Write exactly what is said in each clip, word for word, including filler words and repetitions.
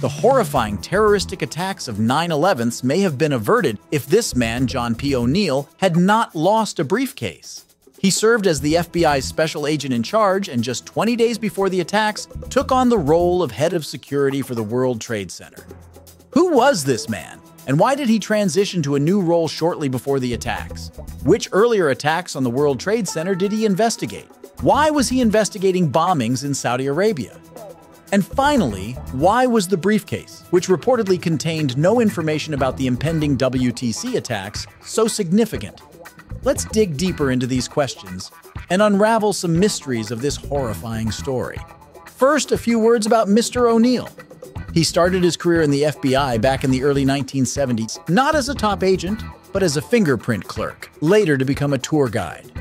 The horrifying terroristic attacks of nine eleven may have been averted if this man, John P. O'Neill, had not lost a briefcase. He served as the F B I's special agent in charge and just twenty days before the attacks, took on the role of head of security for the World Trade Center. Who was this man? And why did he transition to a new role shortly before the attacks? Which earlier attacks on the World Trade Center did he investigate? Why was he investigating bombings in Saudi Arabia? And finally, why was the briefcase, which reportedly contained no information about the impending W T C attacks, so significant? Let's dig deeper into these questions and unravel some mysteries of this horrifying story. First, a few words about Mister O'Neill. He started his career in the F B I back in the early nineteen seventies, not as a top agent, but as a fingerprint clerk, later to become a tour guide.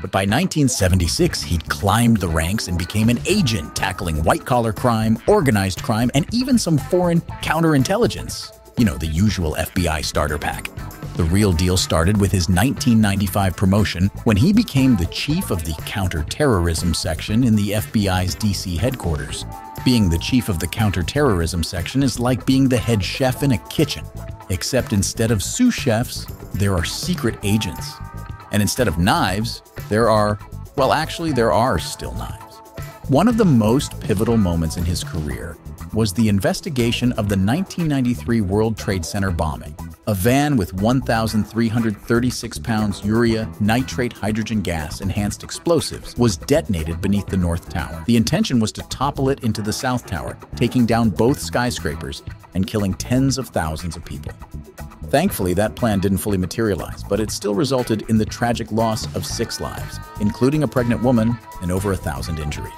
But by nineteen seventy-six, he'd climbed the ranks and became an agent, tackling white-collar crime, organized crime, and even some foreign counterintelligence. You know, the usual F B I starter pack. The real deal started with his nineteen ninety-five promotion when he became the chief of the counterterrorism section in the F B I's D C headquarters. Being the chief of the counterterrorism section is like being the head chef in a kitchen, except instead of sous chefs, there are secret agents. And instead of knives, there are, well, actually, there are still knives. One of the most pivotal moments in his career was the investigation of the nineteen ninety-three World Trade Center bombing. A van with one thousand three hundred thirty-six pounds urea nitrate hydrogen gas enhanced explosives was detonated beneath the North Tower. The intention was to topple it into the South Tower, taking down both skyscrapers and killing tens of thousands of people. Thankfully, that plan didn't fully materialize, but it still resulted in the tragic loss of six lives, including a pregnant woman and over a thousand injuries.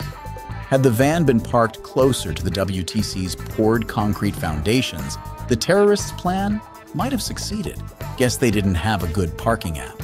Had the van been parked closer to the W T C's poured concrete foundations, the terrorists' plan might have succeeded. Guess they didn't have a good parking app.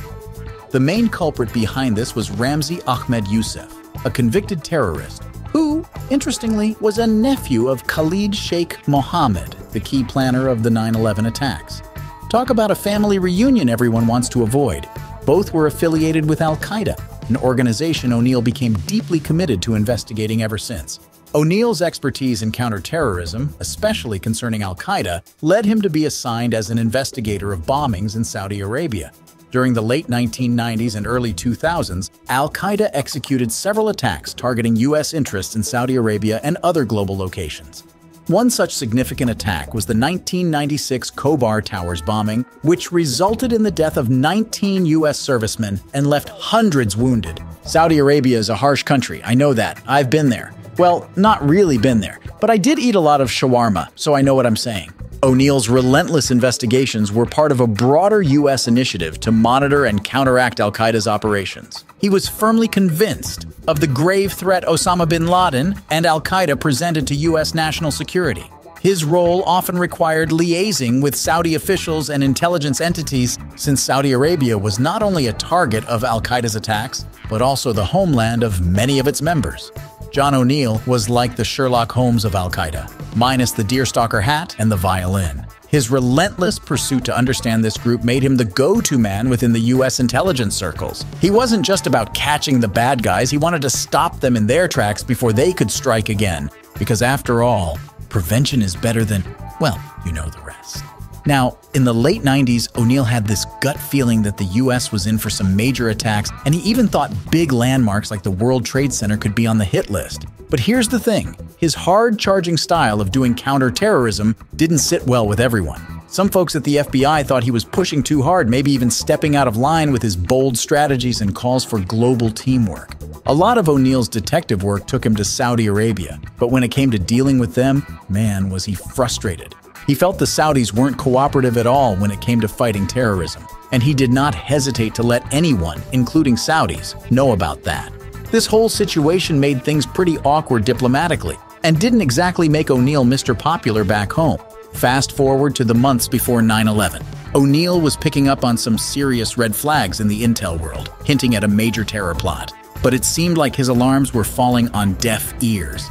The main culprit behind this was Ramzi Ahmed Youssef, a convicted terrorist who, interestingly, was a nephew of Khalid Sheikh Mohammed, the key planner of the nine eleven attacks. Talk about a family reunion everyone wants to avoid. Both were affiliated with Al-Qaeda, an organization O'Neill became deeply committed to investigating ever since. O'Neill's expertise in counterterrorism, especially concerning Al-Qaeda, led him to be assigned as an investigator of bombings in Saudi Arabia. During the late nineteen nineties and early two thousands, Al-Qaeda executed several attacks targeting U S interests in Saudi Arabia and other global locations. One such significant attack was the nineteen ninety-six Khobar Towers bombing, which resulted in the death of nineteen U S servicemen and left hundreds wounded. Saudi Arabia is a harsh country, I know that. I've been there. Well, not really been there, but I did eat a lot of shawarma, so I know what I'm saying. O'Neill's relentless investigations were part of a broader U S initiative to monitor and counteract Al-Qaeda's operations. He was firmly convinced of the grave threat Osama bin Laden and Al-Qaeda presented to U S national security. His role often required liaising with Saudi officials and intelligence entities, since Saudi Arabia was not only a target of Al-Qaeda's attacks, but also the homeland of many of its members. John O'Neill was like the Sherlock Holmes of Al-Qaeda, minus the deerstalker hat and the violin. His relentless pursuit to understand this group made him the go-to man within the U S intelligence circles. He wasn't just about catching the bad guys, he wanted to stop them in their tracks before they could strike again. Because after all, prevention is better than, well, you know the rest. Now, in the late nineties, O'Neill had this gut feeling that the U S was in for some major attacks, and he even thought big landmarks like the World Trade Center could be on the hit list. But here's the thing, his hard-charging style of doing counterterrorism didn't sit well with everyone. Some folks at the F B I thought he was pushing too hard, maybe even stepping out of line with his bold strategies and calls for global teamwork. A lot of O'Neill's detective work took him to Saudi Arabia, but when it came to dealing with them, man, was he frustrated. He felt the Saudis weren't cooperative at all when it came to fighting terrorism, and he did not hesitate to let anyone, including Saudis, know about that. This whole situation made things pretty awkward diplomatically, and didn't exactly make O'Neill Mister Popular back home. Fast forward to the months before nine eleven. O'Neill was picking up on some serious red flags in the intel world, hinting at a major terror plot. But it seemed like his alarms were falling on deaf ears.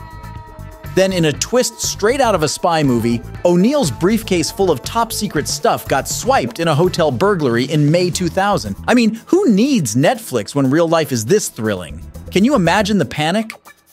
Then, in a twist straight out of a spy movie, O'Neill's briefcase full of top-secret stuff got swiped in a hotel burglary in May two thousand. I mean, who needs Netflix when real life is this thrilling? Can you imagine the panic?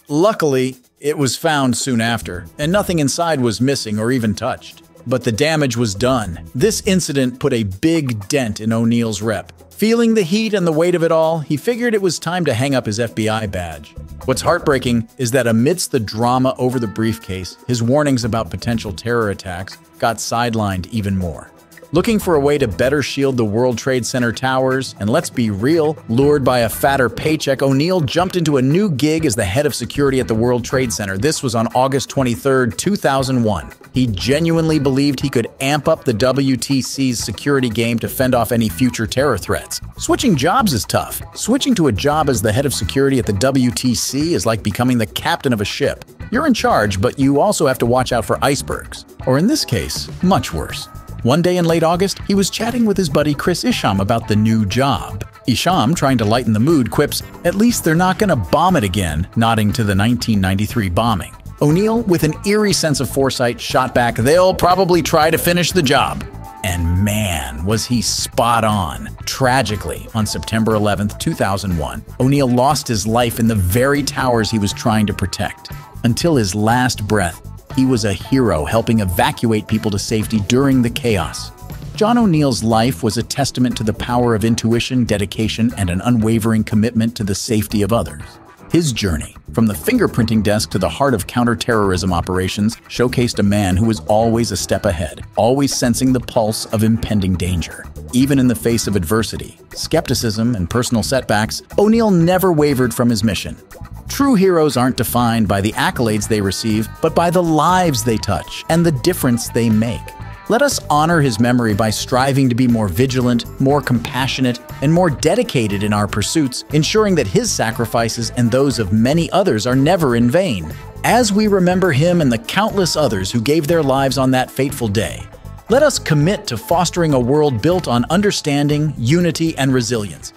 Luckily, It was found soon after, and nothing inside was missing or even touched. But the damage was done. This incident put a big dent in O'Neill's rep. Feeling the heat and the weight of it all, he figured it was time to hang up his F B I badge. What's heartbreaking is that amidst the drama over the briefcase, his warnings about potential terror attacks got sidelined even more. Looking for a way to better shield the World Trade Center towers, and let's be real, lured by a fatter paycheck, O'Neill jumped into a new gig as the head of security at the World Trade Center. This was on August twenty-third, two thousand one. He genuinely believed he could amp up the W T C's security game to fend off any future terror threats. Switching jobs is tough. Switching to a job as the head of security at the W T C is like becoming the captain of a ship. You're in charge, but you also have to watch out for icebergs. Or in this case, much worse. One day in late August, he was chatting with his buddy Chris Isham about the new job. Isham, trying to lighten the mood, quips, "At least they're not gonna bomb it again," nodding to the nineteen ninety-three bombing. O'Neill, with an eerie sense of foresight, shot back, "They'll probably try to finish the job." And man, was he spot on. Tragically, on September eleventh, two thousand one, O'Neill lost his life in the very towers he was trying to protect. Until his last breath, he was a hero, helping evacuate people to safety during the chaos. John O'Neill's life was a testament to the power of intuition, dedication, and an unwavering commitment to the safety of others. His journey, from the fingerprinting desk to the heart of counterterrorism operations, showcased a man who was always a step ahead, always sensing the pulse of impending danger. Even in the face of adversity, skepticism, and personal setbacks, O'Neill never wavered from his mission. True heroes aren't defined by the accolades they receive, but by the lives they touch and the difference they make. Let us honor his memory by striving to be more vigilant, more compassionate, and more dedicated in our pursuits, ensuring that his sacrifices and those of many others are never in vain. As we remember him and the countless others who gave their lives on that fateful day, let us commit to fostering a world built on understanding, unity, and resilience.